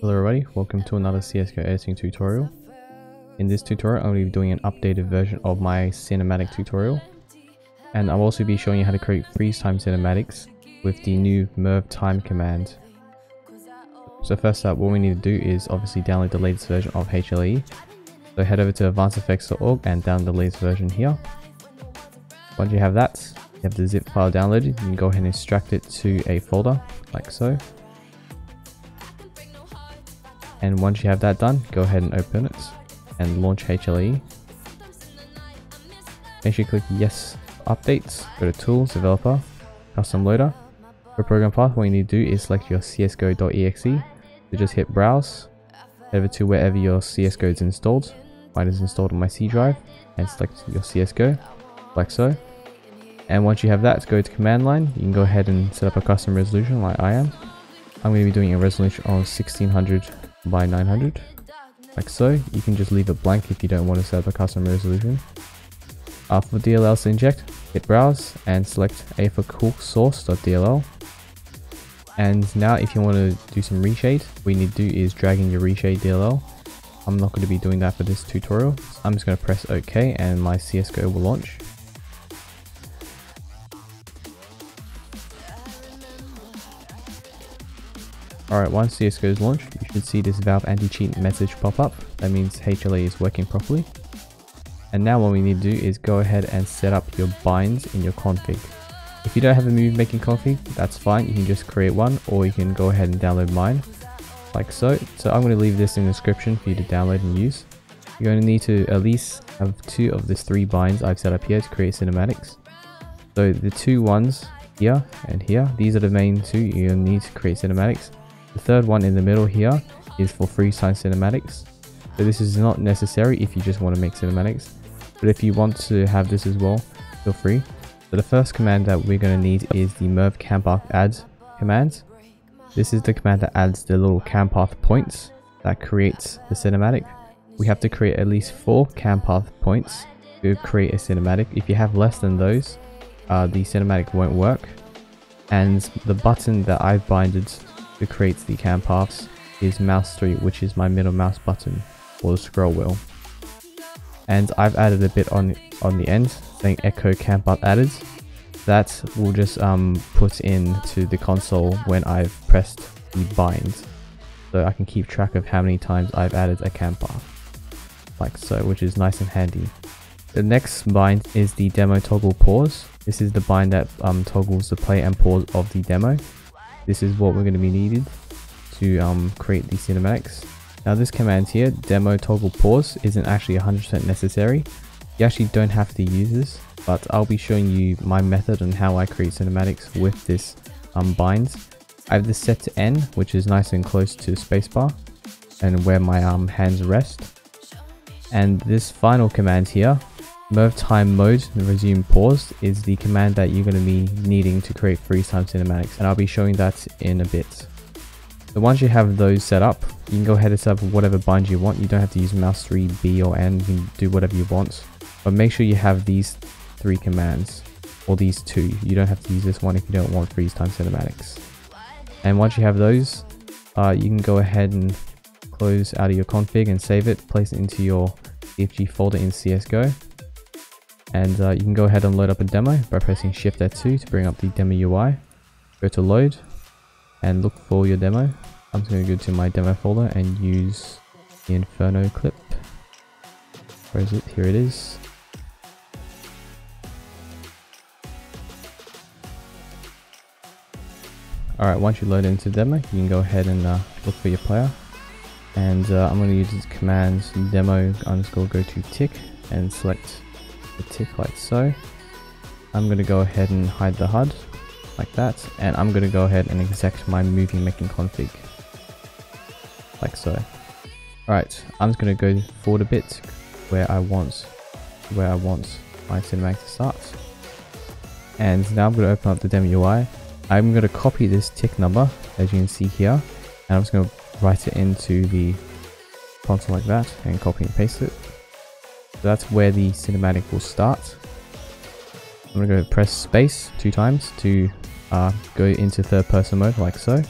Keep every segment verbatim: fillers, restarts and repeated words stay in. Hello everybody, welcome to another C S G O editing tutorial. In this tutorial, I'll be doing an updated version of my cinematic tutorial. And I'll also be showing you how to create freeze time cinematics with the new mirv time command. So first up, what we need to do is obviously download the latest version of H L A. So head over to advanced f x dot org and download the latest version here. Once you have that, you have the zip file downloaded, you can go ahead and extract it to a folder, like so. And once you have that done, go ahead and open it and launch H L A. Make sure you click Yes, Updates, go to Tools, Developer, Custom Loader. For Program Path, what you need to do is select your C S G O dot E X E, so just hit Browse, head over to wherever your C S G O is installed. Mine is installed on my C drive, and select your C S G O, like so. And once you have that, go to Command Line, you can go ahead and set up a custom resolution like I am. I'm going to be doing a resolution on sixteen hundred by nine hundred, like so. You can just leave it blank if you don't want to set up a custom resolution. Uh, for D L Ls to inject, hit Browse and select a for cool source.dll. And now if you want to do some reshade, what you need to do is drag in your reshade D L L. I'm not going to be doing that for this tutorial. So I'm just going to press OK and my C S G O will launch. Alright, once C S G O is launched, you should see this Valve Anti-Cheat message pop up. That means H L A is working properly. And now what we need to do is go ahead and set up your binds in your config. If you don't have a move making config, that's fine, you can just create one, or you can go ahead and download mine, like so. So I'm going to leave this in the description for you to download and use. You're going to need to at least have two of these three binds I've set up here to create cinematics. So the two ones here and here, these are the main two you'll need to create cinematics. The third one in the middle here is for freeze time cinematics. So this is not necessary if you just want to make cinematics, but if you want to have this as well, feel free. So the first command that we're going to need is the mirv_campath add command. This is the command that adds the little campath points that creates the cinematic. We have to create at least four campath points to create a cinematic. If you have less than those, uh, the cinematic won't work. And the button that I've binded to create the campaths is mouse three, which is my middle mouse button or the scroll wheel. And I've added a bit on on the end saying echo campath added. That will just um, put in to the console when I've pressed the bind, so I can keep track of how many times I've added a campath, like so, which is nice and handy. The next bind is the demo toggle pause. This is the bind that um, toggles the play and pause of the demo. This is what we're going to be needed to um, create the cinematics. Now this command here, demo toggle pause, isn't actually one hundred percent necessary. You actually don't have to use this, but I'll be showing you my method and how I create cinematics with this um, bind. I have this set to N, which is nice and close to spacebar and where my um, hands rest. And this final command here, mirv time mode resume pause, is the command that you're going to be needing to create freeze time cinematics, and I'll be showing that in a bit. So once you have those set up, you can go ahead and set up whatever bind you want. You don't have to use mouse three, B or N, you can do whatever you want. But make sure you have these three commands, or these two. You don't have to use this one if you don't want freeze time cinematics. And once you have those, uh, you can go ahead and close out of your config and save it, place it into your C F G folder in C S G O. And uh, you can go ahead and load up a demo by pressing shift F two to bring up the demo U I. Go to load and look for your demo. I'm just going to go to my demo folder and use the Inferno clip. Where is it? Here it is. Alright, once you load into the demo, you can go ahead and uh, look for your player. And uh, I'm going to use this command demo underscore go to tick and select the tick like so. I'm going to go ahead and hide the H U D. Like that, and I'm going to go ahead and exec my movie making config, like so. Alright, I'm just going to go forward a bit where I want where I want my cinematic to start. And now I'm going to open up the demo U I. I'm going to copy this tick number, as you can see here, and I'm just going to write it into the console like that and copy and paste it. So that's where the cinematic will start. I'm going to go press space two times to uh, go into third person mode like so.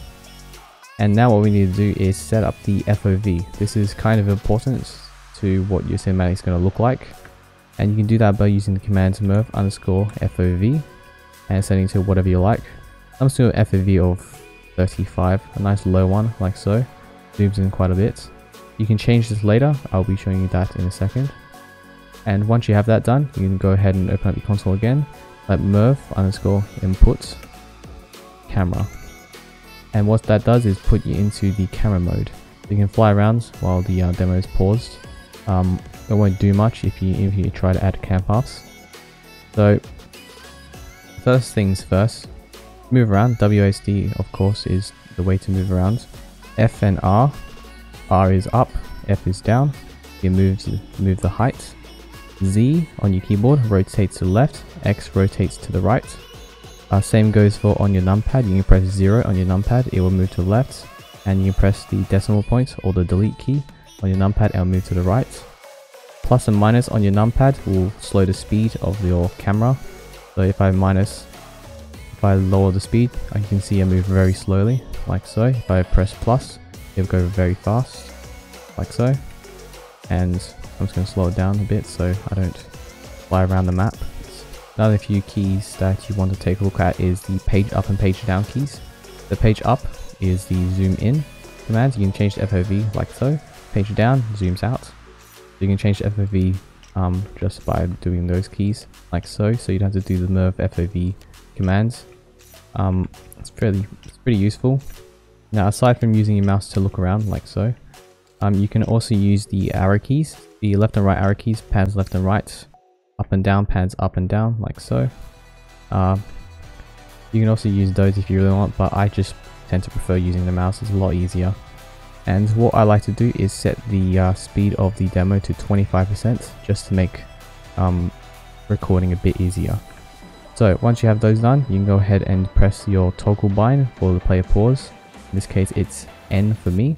And now what we need to do is set up the F O V. This is kind of important to what your cinematic is going to look like. And you can do that by using the command mirv underscore F O V and setting to whatever you like. I'm just doing F O V of thirty-five, a nice low one like so. Zooms in quite a bit. You can change this later. I'll be showing you that in a second. And once you have that done, you can go ahead and open up your console again, like mirv underscore input camera. And what that does is put you into the camera mode. You can fly around while the uh, demo is paused. Um, it won't do much if you if you try to add campaths. So first things first, move around. W A S D of course is the way to move around. F and R. R is up, F is down. You move move the height. Z on your keyboard rotates to the left, X rotates to the right. Uh, same goes for on your numpad. You can press zero on your numpad, it will move to the left, and you press the decimal point or the delete key on your numpad, it will move to the right. Plus and minus on your numpad will slow the speed of your camera. So if I minus, if I lower the speed, I can see it move very slowly, like so. If I press plus, it'll go very fast, like so. And I'm just going to slow it down a bit so I don't fly around the map. Another few keys that you want to take a look at is the page up and page down keys. The page up is the zoom in command. You can change the F O V like so. Page down zooms out. You can change the F O V um, just by doing those keys like so. So you don't have to do the mirv F O V commands. Um, it's pretty, it's pretty useful. Now, aside from using your mouse to look around like so, um, you can also use the arrow keys. The left and right arrow keys pans left and right, up and down pans up and down like so. Uh, you can also use those if you really want, but I just tend to prefer using the mouse. It's a lot easier. And what I like to do is set the uh, speed of the demo to twenty-five percent just to make um, recording a bit easier. So once you have those done, you can go ahead and press your toggle bind for the player pause. In this case, it's N for me.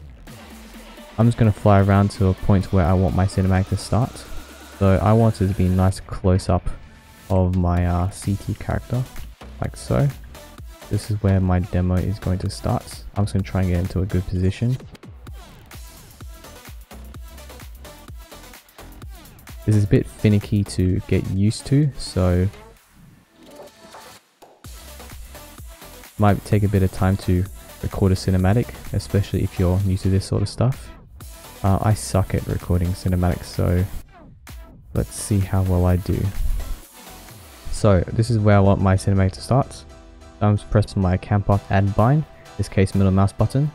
I'm just going to fly around to a point where I want my cinematic to start. So I want it to be a nice close up of my uh, C T character, like so. This is where my demo is going to start. I'm just going to try and get into a good position. This is a bit finicky to get used to, so might take a bit of time to record a cinematic, especially if you're new to this sort of stuff. Uh, I suck at recording cinematics, so let's see how well I do. So this is where I want my cinematic to start. I'm just pressing my campath add bind, in this case middle mouse button,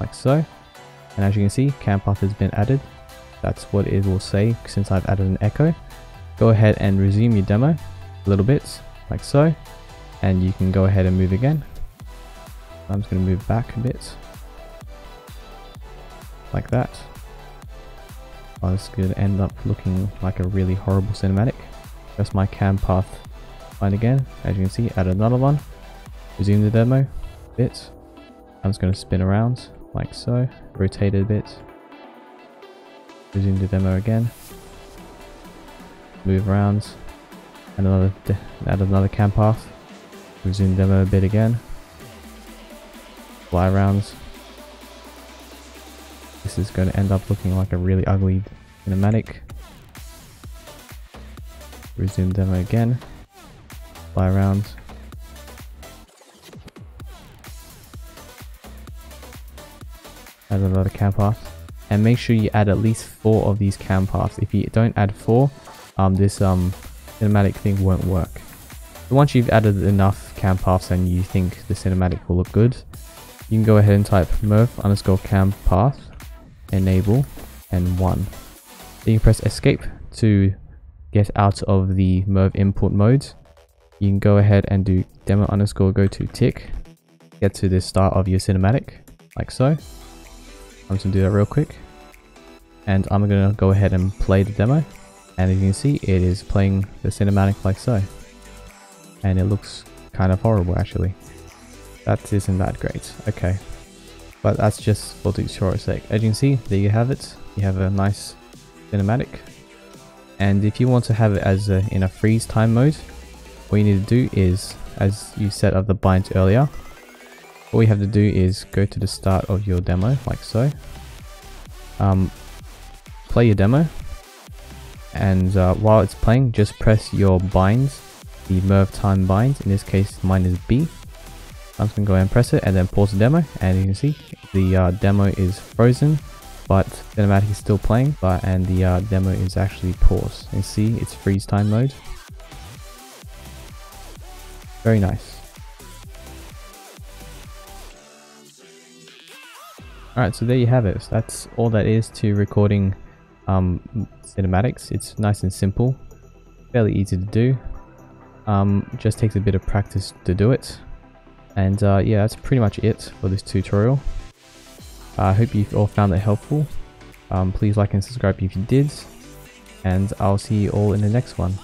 like so. And as you can see, campath has been added. That's what it will say since I've added an echo. Go ahead and resume your demo a little bit, like so. And you can go ahead and move again. I'm just going to move back a bit, like that. Oh, this could end up looking like a really horrible cinematic. Press my campath bind again. As you can see, add another one. Resume the demo a bit. I'm just going to spin around like so. Rotate it a bit. Resume the demo again. Move around. And another add another campath. Resume the demo a bit again. Fly around. This is going to end up looking like a really ugly cinematic. Resume demo again. Fly around. Add another cam path. And make sure you add at least four of these cam paths. If you don't add four, um, this um, cinematic thing won't work. But once you've added enough cam paths and you think the cinematic will look good, you can go ahead and type mirv underscore cam path enable and one. Then you press escape to get out of the mirv input mode. You can go ahead and do demo underscore go to tick, get to the start of your cinematic like so. I'm just gonna do that real quick, and I'm gonna go ahead and play the demo, and as you can see, it is playing the cinematic like so, and it looks kind of horrible actually. That isn't that great. Okay, but that's just for the tutorial's sake. As you can see, there you have it. You have a nice cinematic. And if you want to have it as a, in a freeze time mode, what you need to do is, as you set up the binds earlier, all you have to do is go to the start of your demo, like so. Um, play your demo, and uh, while it's playing, just press your binds, the mirv time binds. In this case, mine is B. I'm just gonna go ahead and press it, and then pause the demo, and you can see the uh, demo is frozen, but cinematic is still playing, but and the uh, demo is actually paused. And see, it's freeze time mode. Very nice. Alright, so there you have it. So that's all that is to recording um, cinematics. It's nice and simple, fairly easy to do. Um, just takes a bit of practice to do it. And uh, yeah, that's pretty much it for this tutorial. I uh, hope you all found it helpful. Um, please like and subscribe if you did, and I'll see you all in the next one.